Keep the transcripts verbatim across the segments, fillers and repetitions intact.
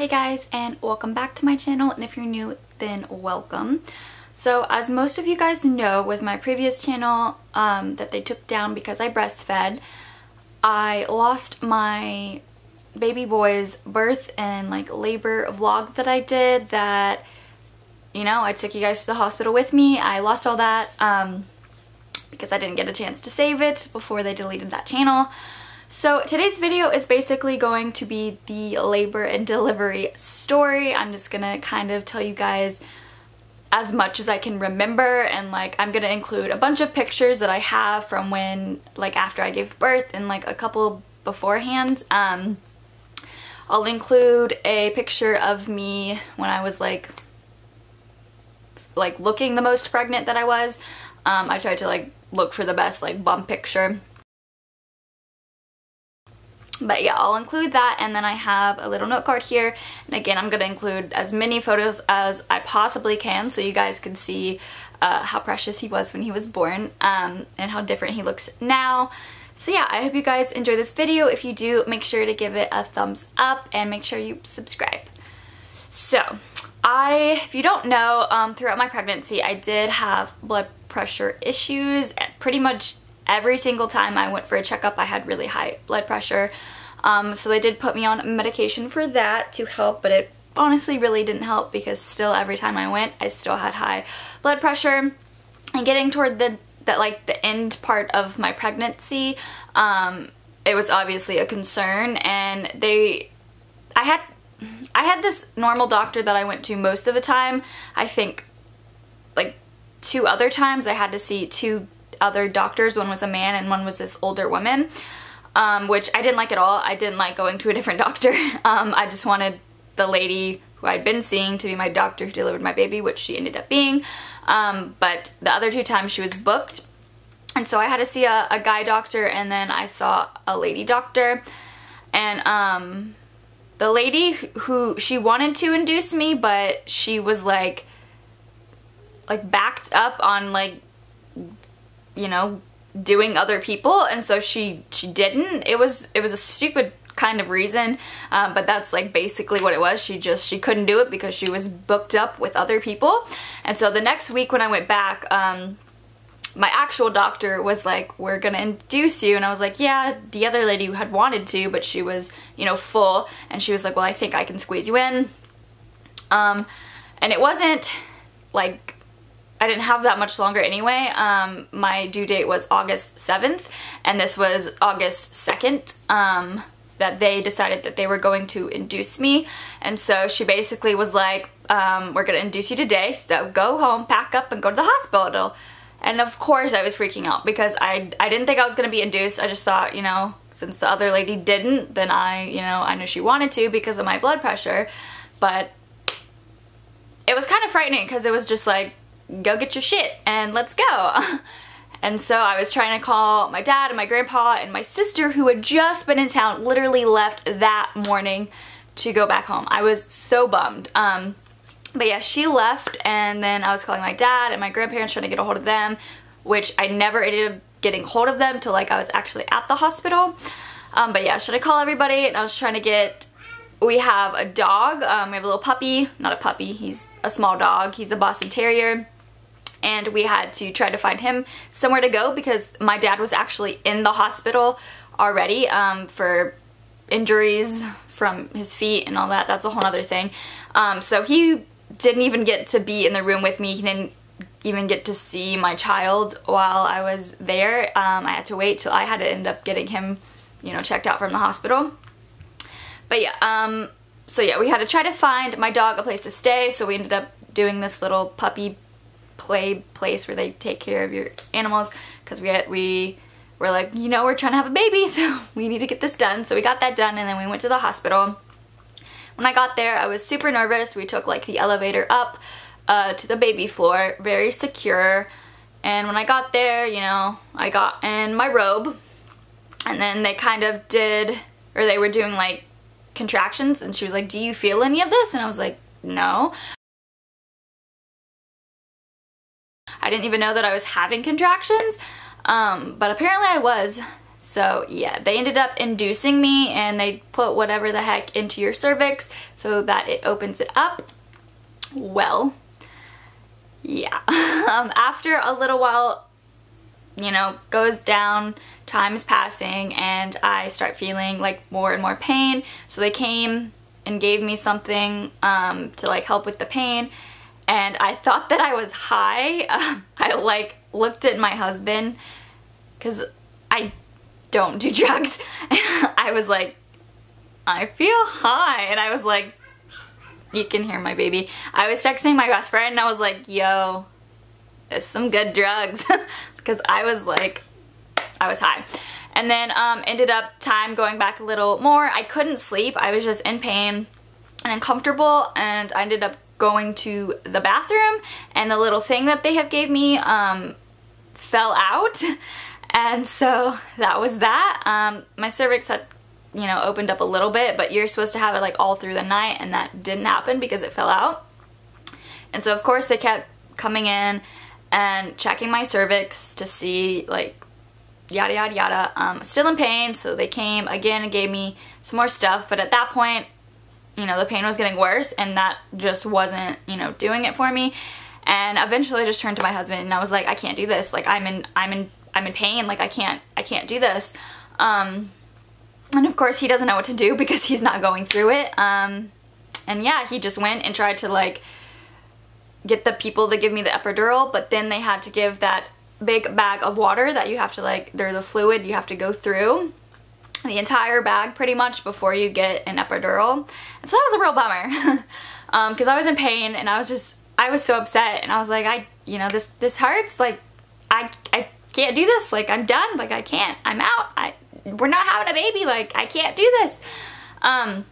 Hey guys, and welcome back to my channel, and if you're new, then welcome. So as most of you guys know, with my previous channel um, that they took down because I breastfed, I lost my baby boy's birth and like labor vlog that I did that, you know, I took you guys to the hospital with me. I lost all that um, because I didn't get a chance to save it before they deleted that channel. So today's video is basically going to be the labor and delivery story. I'm just gonna kind of tell you guys as much as I can remember, and like I'm gonna include a bunch of pictures that I have from when, like after I gave birth, and like a couple beforehand. Um, I'll include a picture of me when I was like, like looking the most pregnant that I was. Um, I tried to like look for the best like bump picture. But yeah, I'll include that, and then I have a little note card here, and again I'm going to include as many photos as I possibly can so you guys can see uh, how precious he was when he was born um, and how different he looks now. So yeah, I hope you guys enjoy this video. If you do, make sure to give it a thumbs up and make sure you subscribe. So I, if you don't know, um, throughout my pregnancy I did have blood pressure issues. Pretty much every single time I went for a checkup, I had really high blood pressure. Um, so they did put me on medication for that to help, but it honestly really didn't help because still every time I went, I still had high blood pressure. And getting toward the, the like the end part of my pregnancy, um, it was obviously a concern, and they, I had, I had this normal doctor that I went to most of the time. I think like two other times I had to see two other doctors. One was a man and one was this older woman, um, which I didn't like at all. I didn't like going to a different doctor. um, I just wanted the lady who I'd been seeing to be my doctor who delivered my baby, which she ended up being, um, but the other two times she was booked, and so I had to see a, a guy doctor, and then I saw a lady doctor. And um, the lady who, she wanted to induce me, but she was like like backed up on like, you know, doing other people, and so she she didn't. It was it was a stupid kind of reason, uh, but that's like basically what it was. She just she couldn't do it because she was booked up with other people. And so the next week when I went back, um, my actual doctor was like, "We're gonna induce you," and I was like, "Yeah." The other lady had wanted to, but she was, you know, full, and she was like, "Well, I think I can squeeze you in." Um, and it wasn't like, I didn't have that much longer anyway. Um, my due date was August seventh, and this was August second um, that they decided that they were going to induce me. And so she basically was like, um, we're gonna induce you today, so go home, pack up, and go to the hospital. And of course I was freaking out because I, I didn't think I was gonna be induced. I just thought, you know, since the other lady didn't, then I, you know, I knew she wanted to because of my blood pressure. But it was kind of frightening because it was just like, go get your shit and let's go. And so I was trying to call my dad and my grandpa and my sister, who had just been in town, literally left that morning to go back home. I was so bummed. Um, but yeah, she left, and then I was calling my dad and my grandparents trying to get a hold of them, which I never ended up getting hold of them till like I was actually at the hospital. Um, but yeah, should I call everybody? And I was trying to get, we have a dog, um, we have a little puppy, not a puppy, he's a small dog, he's a Boston Terrier. And we had to try to find him somewhere to go because my dad was actually in the hospital already um, for injuries from his feet and all that. That's a whole other thing. Um, so he didn't even get to be in the room with me. He didn't even get to see my child while I was there. Um, I had to wait till I had to end up getting him, you know, checked out from the hospital. But yeah, um, so yeah, we had to try to find my dog a place to stay. So we ended up doing this little puppy play place where they take care of your animals, because we had, we were like, you know, we're trying to have a baby, so we need to get this done. So we got that done, and then we went to the hospital. When I got there, I was super nervous. We took like the elevator up uh, to the baby floor, very secure. And when I got there, you know, I got in my robe, and then they kind of did, or they were doing like contractions, and she was like, do you feel any of this? And I was like, no. I didn't even know that I was having contractions, um, but apparently I was. So yeah, they ended up inducing me, and they put whatever the heck into your cervix so that it opens it up. Well, yeah. um, after a little while, you know, goes down, time is passing, and I start feeling like more and more pain. So they came and gave me something um, to like help with the pain, and I thought that I was high. Uh, I like looked at my husband, because I don't do drugs. I was like, I feel high, and I was like, you can hear my baby. I was texting my best friend, and I was like, yo, it's some good drugs, because I was like, I was high. And then um, ended up time going back a little more. I couldn't sleep. I was just in pain and uncomfortable, and I ended up going to the bathroom, and the little thing that they have gave me um, fell out. And so that was that. Um, my cervix had, you know, opened up a little bit, but you're supposed to have it like all through the night, and that didn't happen because it fell out. And so of course they kept coming in and checking my cervix to see, like, yada yada yada. Um, still in pain, so they came again and gave me some more stuff, but at that point, you know, the pain was getting worse, and that just wasn't, you know, doing it for me. And eventually I just turned to my husband, and I was like, I can't do this. Like, I'm in, I'm in, I'm in pain. Like, I can't, I can't do this. Um, and of course he doesn't know what to do because he's not going through it. Um, and yeah, he just went and tried to like get the people to give me the epidural, but then they had to give that big bag of water that you have to like, they're the fluid you have to go through the entire bag pretty much before you get an epidural. And so that was a real bummer, um, because I was in pain, and I was just, I was so upset, and I was like, I, you know, this, this hurts. Like, I, I can't do this. Like, I'm done. Like, I can't, I'm out. I, we're not having a baby. Like, I can't do this. Um,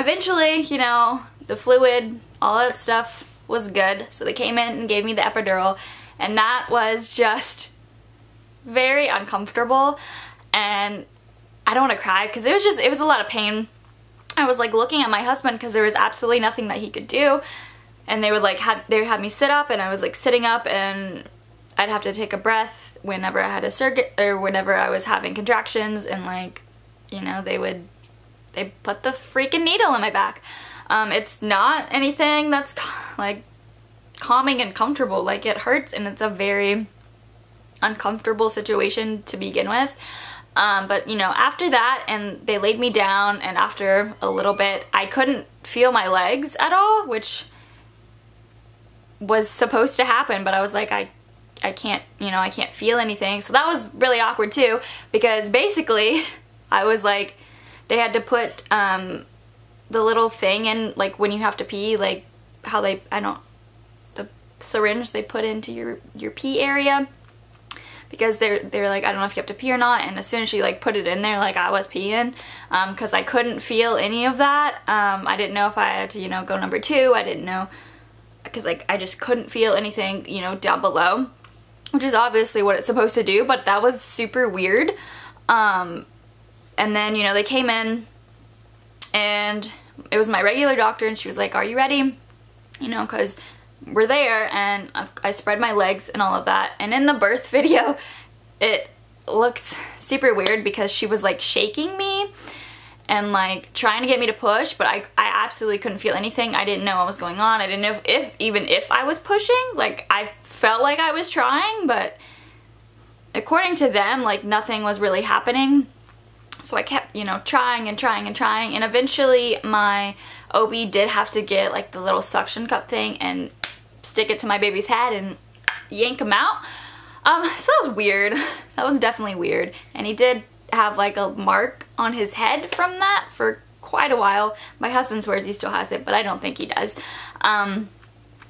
eventually, you know, the fluid, all that stuff was good. So they came in and gave me the epidural, and that was just very uncomfortable, and I don't want to cry because it was just, it was a lot of pain. I was like looking at my husband because there was absolutely nothing that he could do, and they would like have, they would have me sit up, and I was like sitting up, and I'd have to take a breath whenever I had a circuit or whenever I was having contractions, and like, you know, they would, they put the freaking needle in my back. Um, it's not anything that's like calming and comfortable. Like, it hurts, and it's a very uncomfortable situation to begin with. Um, but, you know, after that, and they laid me down, and after a little bit, I couldn't feel my legs at all, which was supposed to happen, but I was like, I, I can't, you know, I can't feel anything. So that was really awkward too, because basically I was like, they had to put um, the little thing in, like when you have to pee, like how they, I don't, the syringe they put into your, your pee area. Because they're, they're like, I don't know if you have to pee or not, and as soon as she like put it in there, like I was peeing, um, because I couldn't feel any of that. Um, I didn't know if I had to, you know, go number two. I didn't know, because like I just couldn't feel anything, you know, down below, which is obviously what it's supposed to do, but that was super weird. Um, and then, you know, they came in, and it was my regular doctor, and she was like, are you ready? You know, because we're there, and I spread my legs and all of that. And in the birth video, it looked super weird because she was like shaking me and like trying to get me to push, but I, I absolutely couldn't feel anything. I didn't know what was going on. I didn't know if, if even if I was pushing. Like, I felt like I was trying, but according to them, like nothing was really happening. So I kept, you know, trying and trying and trying, and eventually my O B did have to get like the little suction cup thing and stick it to my baby's head and yank him out. Um, so that was weird. That was definitely weird. And he did have like a mark on his head from that for quite a while. My husband swears he still has it, but I don't think he does. Um,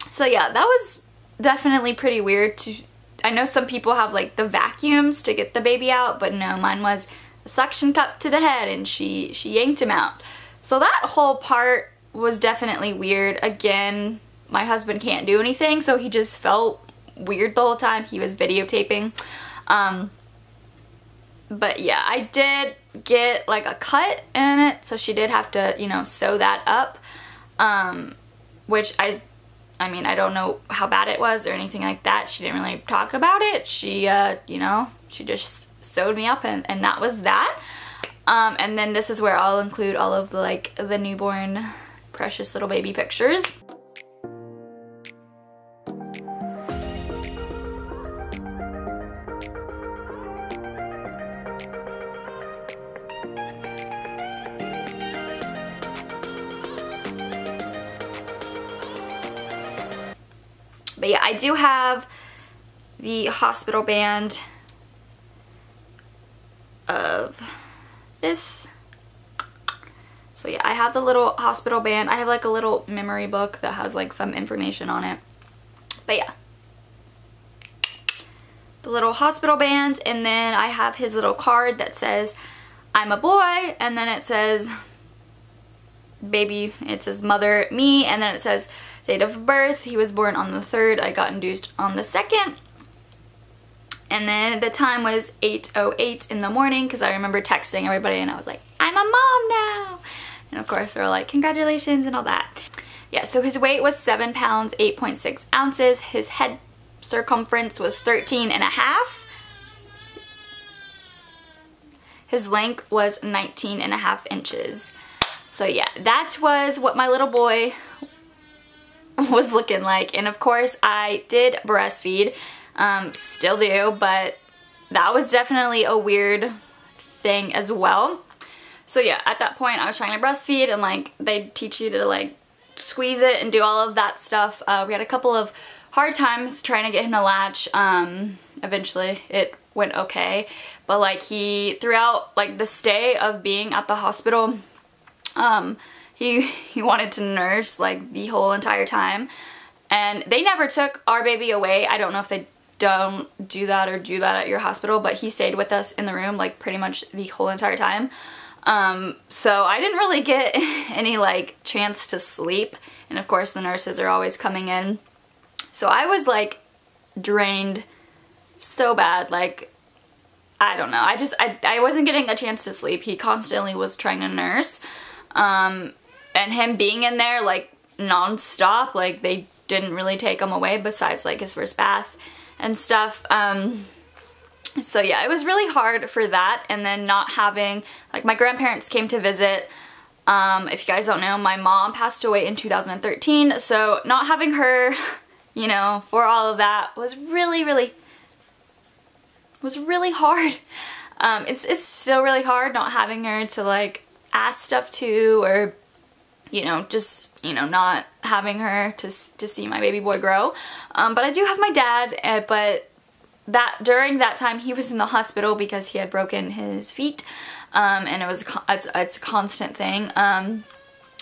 so yeah, that was definitely pretty weird. To, I know some people have like the vacuums to get the baby out, but no, mine was a suction cup to the head, and she, she yanked him out. So that whole part was definitely weird. Again, my husband can't do anything, so he just felt weird the whole time. He was videotaping. Um, but yeah, I did get like a cut in it, so she did have to, you know, sew that up. Um, which I, I mean, I don't know how bad it was or anything like that. She didn't really talk about it. She, uh, you know, she just sewed me up, and, and that was that. Um, and then this is where I'll include all of the, like, the newborn precious little baby pictures. But yeah, I do have the hospital band of this. So yeah, I have the little hospital band. I have like a little memory book that has like some information on it. But yeah, the little hospital band, and then I have his little card that says, I'm a boy, and then it says, baby, it says mother, me, and then it says date of birth. He was born on the third. I got induced on the second. And then the time was eight oh eight in the morning, because I remember texting everybody and I was like, I'm a mom now. And of course they were like, congratulations and all that. Yeah, so his weight was seven pounds, eight point six ounces. His head circumference was thirteen and a half. His length was nineteen and a half inches. So yeah, that was what my little boy was looking like. And of course I did breastfeed, um, still do, but that was definitely a weird thing as well. So yeah, at that point I was trying to breastfeed, and like they teach you to like squeeze it and do all of that stuff. Uh, we had a couple of hard times trying to get him to latch. Um, eventually it went okay, but like he, throughout like the stay of being at the hospital, Um, he, he wanted to nurse like the whole entire time, and they never took our baby away. I don't know if they don't do that or do that at your hospital, but he stayed with us in the room like pretty much the whole entire time. Um, so I didn't really get any like chance to sleep, and of course the nurses are always coming in. So I was like drained so bad, like I don't know. I just, I, I wasn't getting a chance to sleep. He constantly was trying to nurse. Um, and him being in there like non-stop, like they didn't really take him away besides like his first bath and stuff. Um, so yeah, it was really hard for that. And then not having, like my grandparents came to visit. Um, if you guys don't know, my mom passed away in two thousand thirteen. So not having her, you know, for all of that was really, really, was really hard. Um, it's, it's still really hard not having her to like ask stuff to, or you know, just, you know, not having her to to see my baby boy grow. Um, but I do have my dad, uh, but that during that time he was in the hospital because he had broken his feet, um, and it was a, it's, it's a constant thing. Um,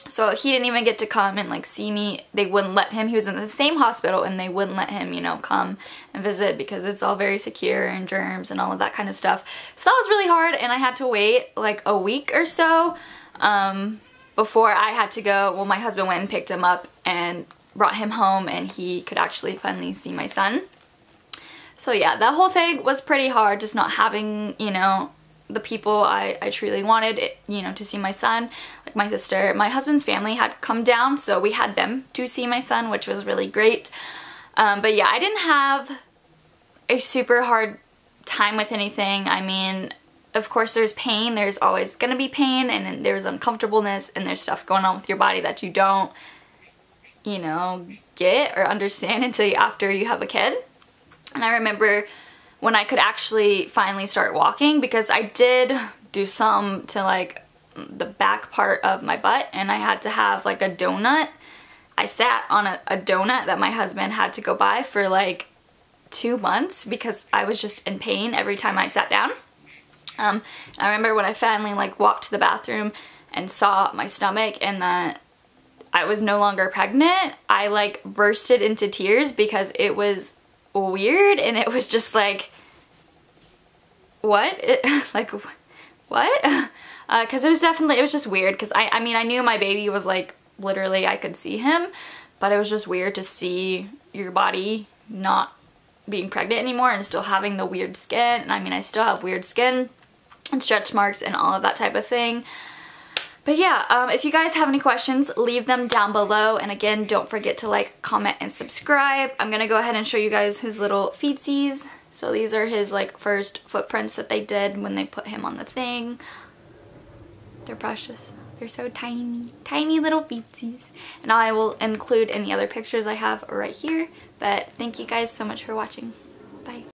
so he didn't even get to come and like see me. They wouldn't let him. He was in the same hospital and they wouldn't let him, you know, come and visit because it's all very secure and germs and all of that kind of stuff. So that was really hard, and I had to wait like a week or so um, before I had to go. Well, my husband went and picked him up and brought him home, and he could actually finally see my son. So yeah, that whole thing was pretty hard, just not having, you know, the people I, I truly wanted, it, you know, to see my son, like my sister. My husband's family had come down, so we had them to see my son, which was really great. Um, but yeah, I didn't have a super hard time with anything. I mean, of course there's pain. There's always going to be pain, and there's uncomfortableness, and there's stuff going on with your body that you don't, you know, get or understand until you, after you have a kid. And I remember when I could actually finally start walking, because I did do some to like the back part of my butt, and I had to have like a donut. I sat on a, a donut that my husband had to go buy for like two months because I was just in pain every time I sat down. Um, I remember when I finally like walked to the bathroom and saw my stomach and that I was no longer pregnant, I like bursted into tears because it was weird, and it was just like, what it, like what because uh, it was definitely, it was just weird, because I I mean, I knew my baby was like, literally I could see him, but it was just weird to see your body not being pregnant anymore and still having the weird skin. And I mean, I still have weird skin and stretch marks and all of that type of thing. But yeah, um, if you guys have any questions, leave them down below. And again, don't forget to like, comment, and subscribe. I'm going to go ahead and show you guys his little feetsies. So these are his like first footprints that they did when they put him on the thing. They're precious. They're so tiny, tiny little feetsies. And I will include any other pictures I have right here. But thank you guys so much for watching. Bye.